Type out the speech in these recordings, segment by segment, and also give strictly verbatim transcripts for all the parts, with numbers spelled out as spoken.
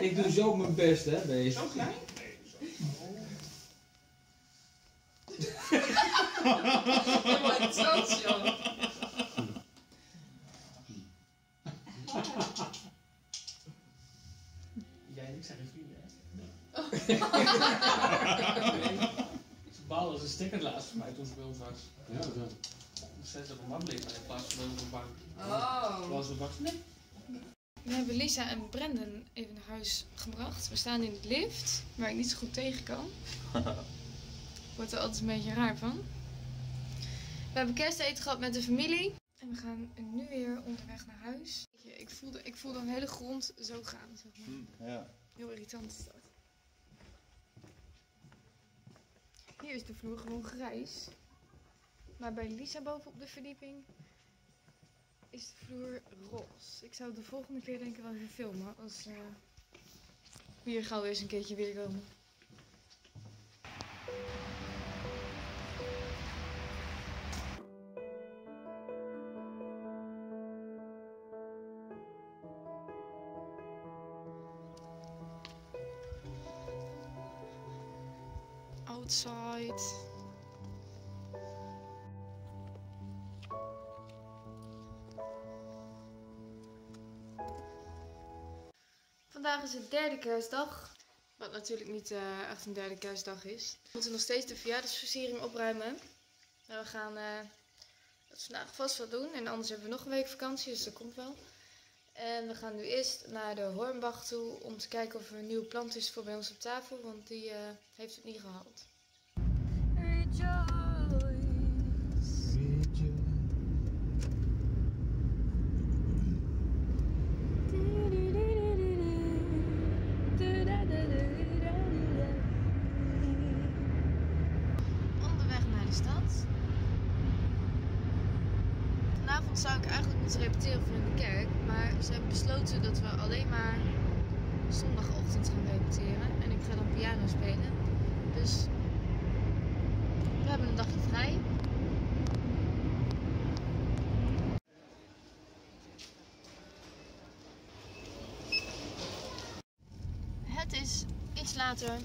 Ik doe zo mijn best, hè, deze. Zo klein? Nee, zo klein. Wat joh. Jij en ik zijn geen vrienden, hè? Nee. Ze baalden als een sticker laatst voor mij toen ze bij ons was. Ja, dat. Ze zetten op een mat liggen in plaats van op een bank. Oh. Was een bank? Nee. We hebben Lisa en Brendan even naar huis gebracht. We staan in de lift, waar ik niet zo goed tegen kan. Ik word er altijd een beetje raar van. We hebben kersteten gehad met de familie. En we gaan nu weer onderweg naar huis. Ik voelde, ik voelde een hele grond zo gaan, zeg maar. Ja. Heel irritant is dat. Hier is de vloer gewoon grijs. Maar bij Lisa boven op de verdieping is de vloer roze. Ik zou de volgende keer denk ik wel even filmen als uh, we hier gauw eens een keertje weer komen. Outside. Vandaag is het derde kerstdag, wat natuurlijk niet uh, echt een derde kerstdag is. We moeten nog steeds de verjaardagsversiering opruimen. En we gaan uh, dat vandaag vast wel doen en anders hebben we nog een week vakantie, dus dat komt wel. En we gaan nu eerst naar de Hornbach toe om te kijken of er een nieuwe plant is voor bij ons op tafel, want die uh, heeft het niet gehaald. Zou ik eigenlijk moeten repeteren voor in de kerk, maar ze hebben besloten dat we alleen maar zondagochtend gaan repeteren en ik ga dan piano spelen, dus we hebben een dagje vrij. Het is iets later,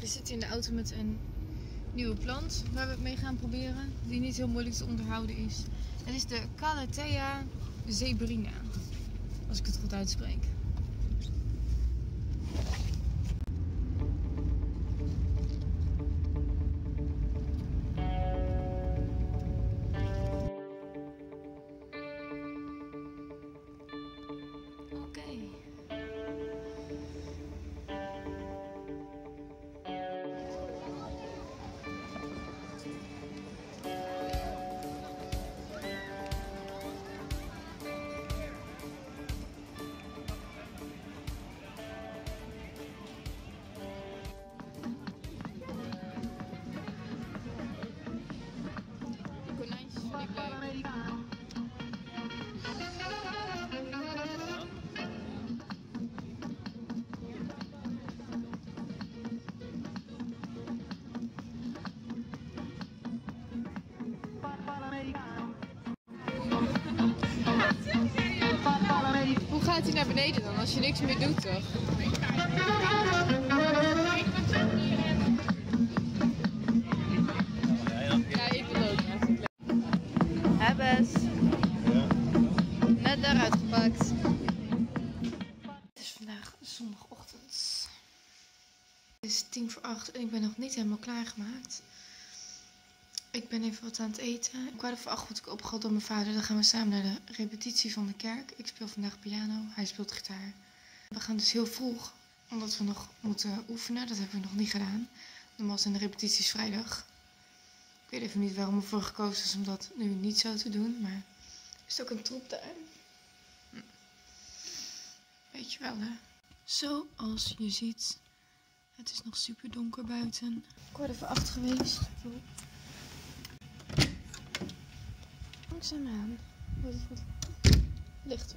we zitten in de auto met een nieuwe plant waar we het mee gaan proberen, die niet heel moeilijk te onderhouden is. Het is de Calathea zebrina, als ik het goed uitspreek. Hoe gaat hij naar beneden dan als je niks meer doet, toch? Ja, ik wil ook. Hebbes. Net daaruit gepakt. Het is vandaag zondagochtend. Het is tien voor acht en ik ben nog niet helemaal klaargemaakt. Ik ben even wat aan het eten. Om kwart over acht word ik opgehaald door mijn vader. Dan gaan we samen naar de repetitie van de kerk. Ik speel vandaag piano, hij speelt gitaar. We gaan dus heel vroeg, omdat we nog moeten oefenen. Dat hebben we nog niet gedaan. Normaal zijn de repetities vrijdag. Ik weet even niet waarom ervoor gekozen is om dat nu niet zo te doen. Maar is het ook een troep daar? Hm. Weet je wel, hè? Zoals je ziet, het is nog super donker buiten. Kwart over acht geweest. Langzaamaan wordt het goed licht.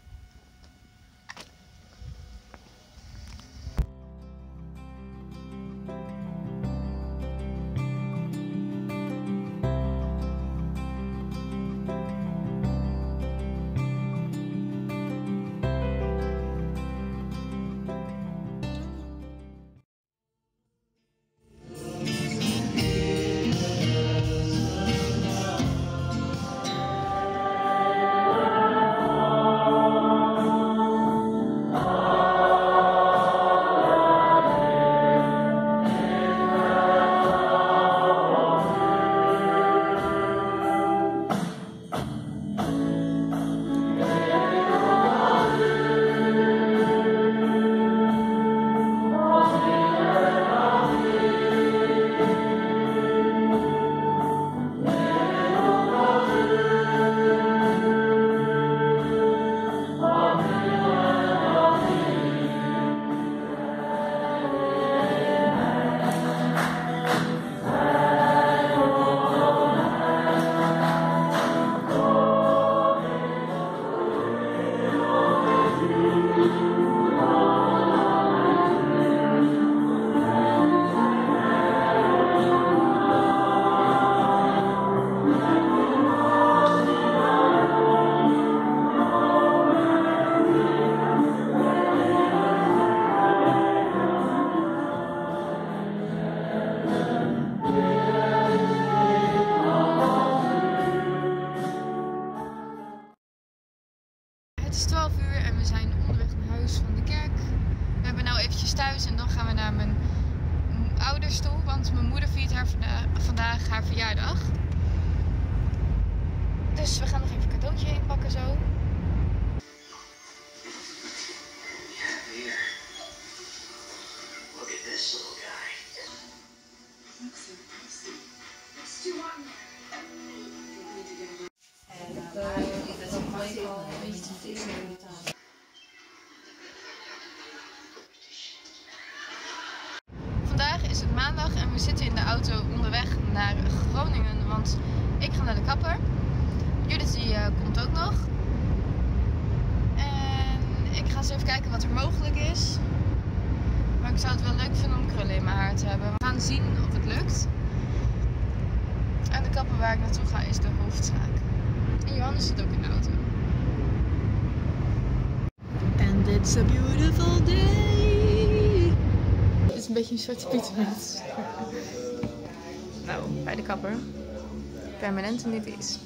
uh, vandaag haar verjaardag. Dus we gaan nog even een cadeautje inpakken zo. Vandaag is het maandag en we zitten in de auto onderweg naar Groningen, want ik ga naar de kapper. Judith die uh, komt ook nog. En ik ga eens even kijken wat er mogelijk is. Maar ik zou het wel leuk vinden om krullen in mijn haar te hebben. We gaan zien of het lukt. En de kapper waar ik naartoe ga is de hoofdzaak. En Johannes zit ook in de auto. And it's a beautiful day. Het is een beetje een soort pietermens. Nou, bij de kapper. Permanent en dit is.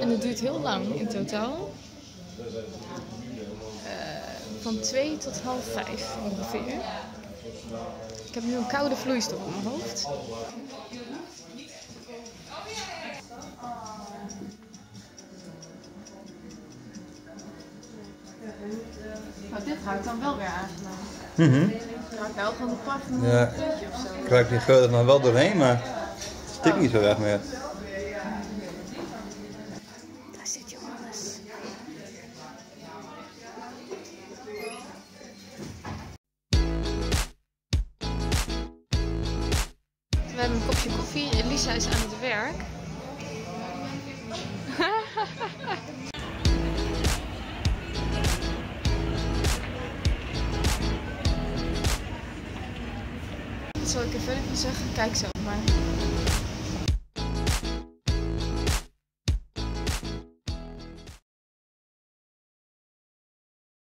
En het duurt heel lang in totaal. Uh, van twee tot half vijf ongeveer. Ik heb nu een koude vloeistof op mijn hoofd. Maar dit ruikt dan wel weer aangenaam. Mm-hmm. Het ruikt wel gewoon apart. Ja. Ik ruik die geur er dan wel doorheen, maar het stikt niet zo erg meer. Daar zit Johannes. We hebben een kopje koffie. Elisa is aan het werk. Zal ik er verder van zeggen? Kijk zelf maar.